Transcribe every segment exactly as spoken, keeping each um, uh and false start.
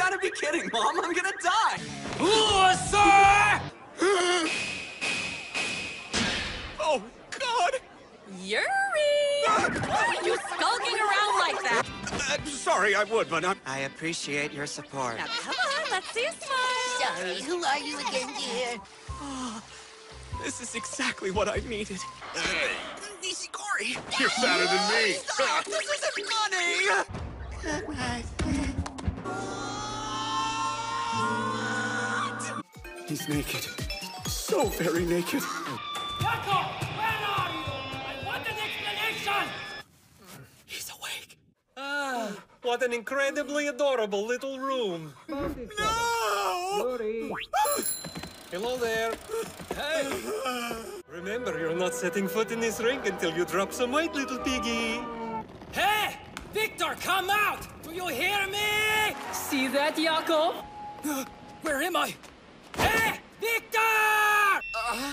gotta be kidding, Mom. I'm gonna die. Oh, God. Yuri! Why are you skulking around like that? Uh, sorry, I would, but I'm... I appreciate your support. Now, come on, let's see you smile. Sorry, who are you again, dear? Oh, this is exactly what I needed. Nishikori! You're sadder than me. Stop, this isn't funny! What? He's naked. So very naked. Yakov, where are you? I want an explanation! He's awake. Ah, what an incredibly adorable little room. No! Hello there. Hey! Remember, you're not setting foot in this ring until you drop some weight, little piggy. Hey! Victor, come out! Do you hear me? See that, Yakov? Uh, where am I? Hey! Victor! Uh-huh.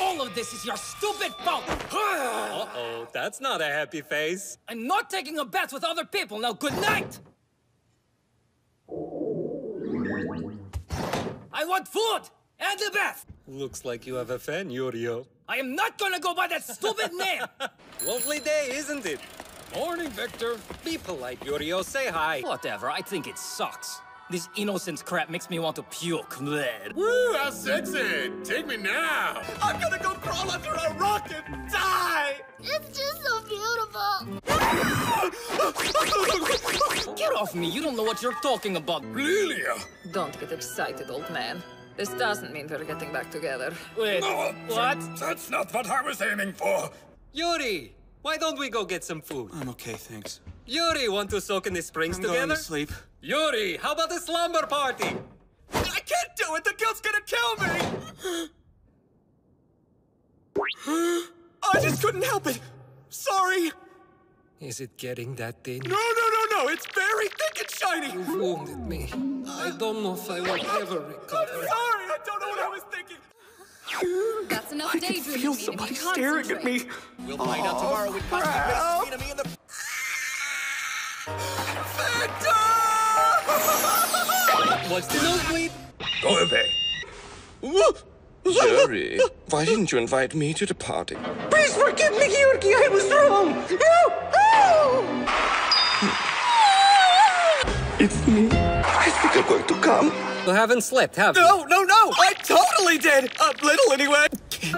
All of this is your stupid fault! Uh-oh, that's not a happy face. I'm not taking a bath with other people, now good night! I want food! And a bath! Looks like you have a fan, Yurio. I am not gonna go by that stupid name! Lovely day, isn't it? Morning, Victor. Be polite, Yurio, say hi. Whatever, I think it sucks. This innocence crap makes me want to puke. Bled. Woo, how sexy! Take me now! I'm gonna go crawl under a rock and die! It's just so beautiful! Get off me, you don't know what you're talking about. Lilia! Don't get excited, old man. This doesn't mean we're getting back together. Wait, no, what? That's not what I was aiming for! Yuri, why don't we go get some food? I'm okay, thanks. Yuri, want to soak in the springs I'm together? I'm going to sleep. Yuri, how about a slumber party? I can't do it! The guilt's gonna kill me! I just couldn't help it! Sorry! Is it getting that thin? No, no, no, no! It's very thick and shiny! You've wounded me. I don't know if I will ever recover. I'm sorry! I don't know what I was thinking! That's enough daydreaming. I can feel somebody staring at me. We'll find out tomorrow with my best enemy in the... Victor! What's the nosebleed? Go away. Jerry, why didn't you invite me to the party? Please forgive me, Georgie, I was wrong. It's me. I think I'm going to come. You haven't slept, have you? No, no, no. I totally did. A little, anyway. Can't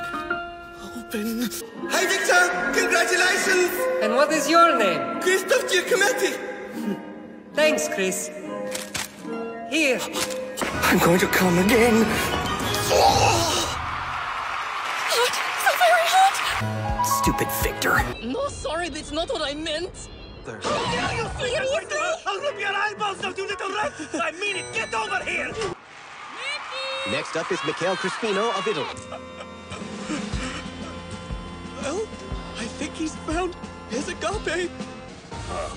open. Hi, Victor. Congratulations. And what is your name? Christophe Giacometti. Thanks, Chris. Here. I'm going to come again. Hot! So very hot! Stupid Victor. No, sorry, that's not what I meant. There. How dare you, Victor? I'll rip your eyeballs out, you little rat! I mean it, get over here! Mickey! Next up is Michele Crispino of Italy. Well, I think he's found his agape. Huh?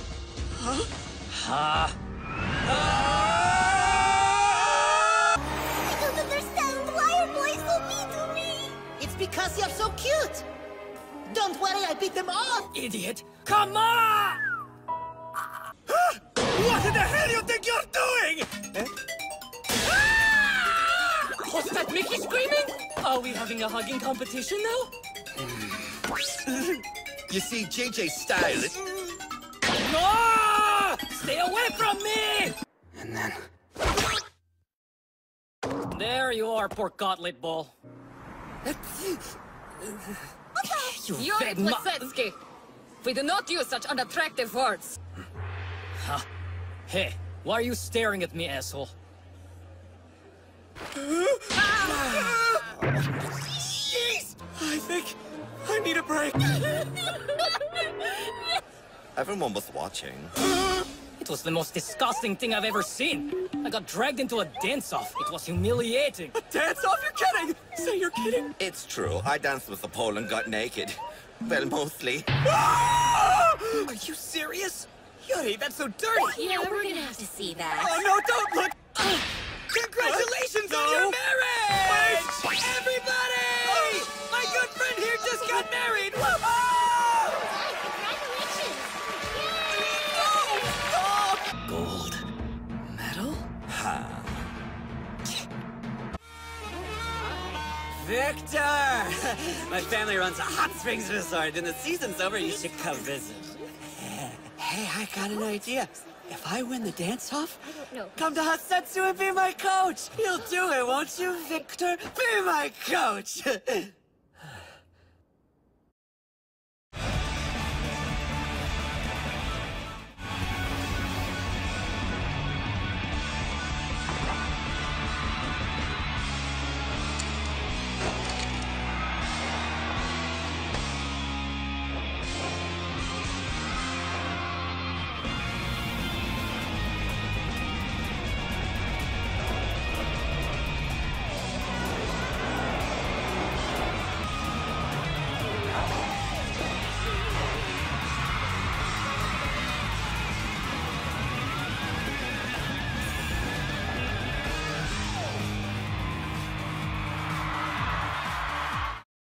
Huh? Huh? Huh? Because you're so cute! Don't worry, I beat them off! Idiot! Come on! What in the hell do you think you're doing? Huh? Ah! What's that Mickey screaming? Are we having a hugging competition now? You see, J J style is... No! Stay away from me! And then... There you are, pork gauntlet ball. Okay. You're Plisetsky. We do not use such unattractive words. Huh. Hey, why are you staring at me, asshole? Ah! Jeez! I think I need a break. Everyone was watching. It was the most disgusting thing I've ever seen. I got dragged into a dance-off. It was humiliating. A dance-off? You're kidding! Say you're kidding! It's true. I danced with the pole and got naked. Well, mostly. Are you serious? Yuri, that's so dirty! Yeah, we're gonna have to see that. Oh, no, don't look! Uh, Congratulations uh, no. on your marriage! Wait. Everybody! Oh. My good friend here just got married! Aha. Victor! My family runs a hot springs resort. When the season's over, you should come visit. Hey, I got an idea. If I win the dance-off, come to Hasetsu and be my coach! You'll do it, won't you, Victor? Be my coach!